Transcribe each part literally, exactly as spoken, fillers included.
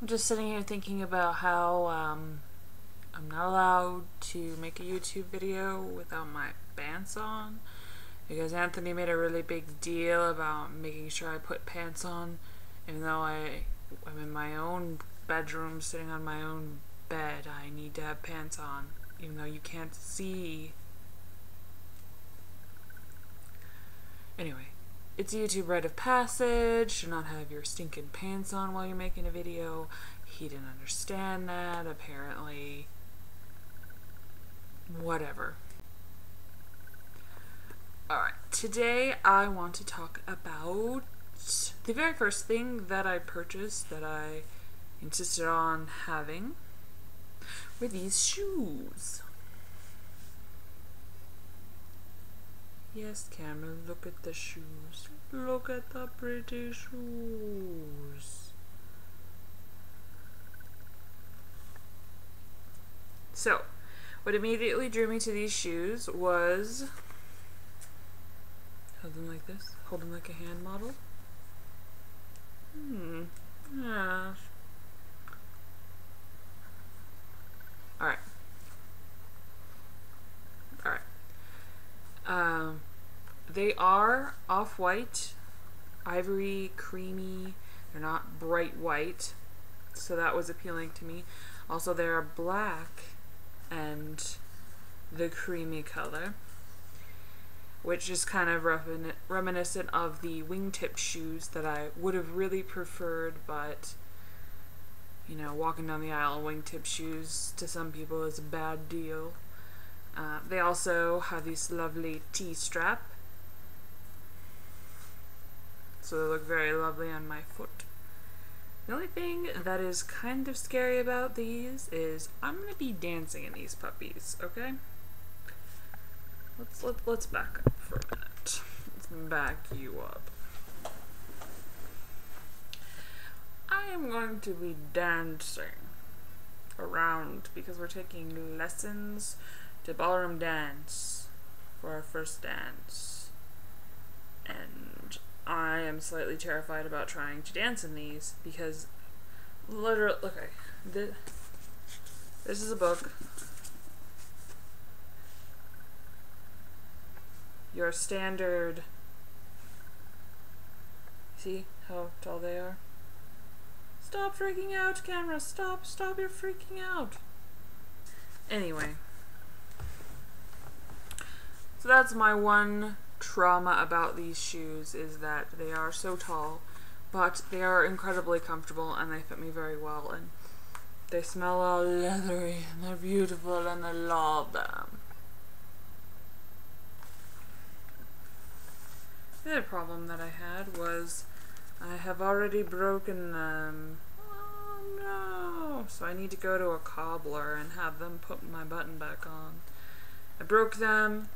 I'm just sitting here thinking about how um, I'm not allowed to make a YouTube video without my pants on, because Anthony made a really big deal about making sure I put pants on, even though I, I'm in my own bedroom sitting on my own bed. I need to have pants on, even though you can't see. Anyway, it's a YouTube rite of passage to not have your stinking pants on while you're making a video. He didn't understand that, apparently. Whatever. Alright, today I want to talk about the very first thing that I purchased that I insisted on having were these shoes. Yes, camera, look at the shoes. Look at the pretty shoes. So, what immediately drew me to these shoes was... Hold them like this. Hold them like a hand model. Hmm. Yeah. Alright. Alright. Um... They are off-white, ivory, creamy. They're not bright white, so that was appealing to me. Also, they're black and the creamy color, which is kind of remin reminiscent of the wingtip shoes that I would have really preferred, but, you know, walking down the aisle in wingtip shoes to some people is a bad deal. Uh, they also have this lovely T-strap, so they look very lovely on my foot. The only thing that is kind of scary about these is I'm gonna be dancing in these puppies, okay? Let's let, let's back up for a minute. Let's back you up. I am going to be dancing around because we're taking lessons to ballroom dance for our first dance. And I am slightly terrified about trying to dance in these because literally, okay, this, this is a book. Your standard, see how tall they are? Stop freaking out, camera, stop, stop, you're freaking out. Anyway, so that's my one trauma about these shoes, is that they are so tall, but they are incredibly comfortable and they fit me very well, and they smell all leathery and they're beautiful and I love them. The other problem that I had was I have already broken them. Oh no! So I need to go to a cobbler and have them put my button back on. I broke them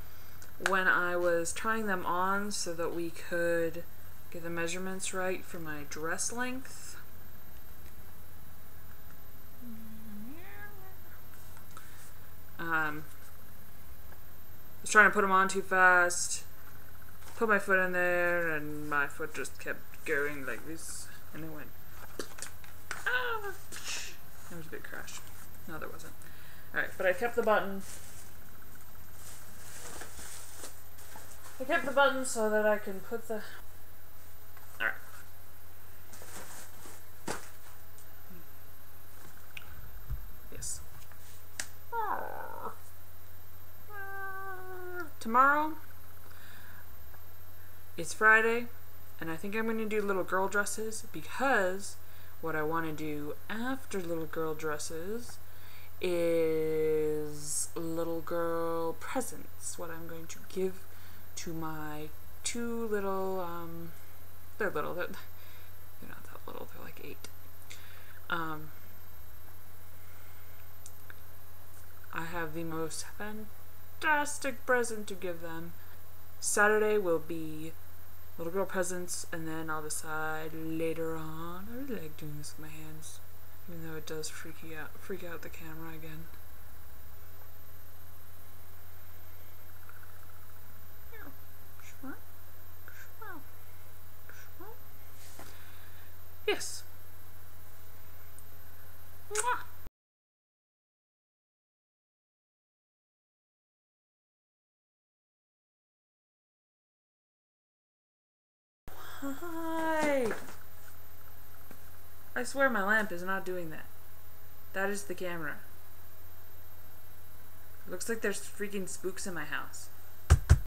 when I was trying them on so that we could get the measurements right for my dress length. Um, I was trying to put them on too fast, put my foot in there, and my foot just kept going like this, and it went, ah! There was a big crash. No, there wasn't. Alright, but I kept the button. I kept the button so that I can put the... Alright. Yes. Tomorrow it's Friday, and I think I'm going to do little girl dresses, because what I want to do after little girl dresses is little girl presents. What I'm going to give to my two little, um, they're little, they're, they're not that little, they're like eight. Um, I have the most fantastic present to give them. Saturday will be little girl presents, and then I'll decide later on. I really like doing this with my hands, even though it does freak you out, freak out the camera again. Yes. Hi! I swear my lamp is not doing that. That is the camera. Looks like there's freaking spooks in my house.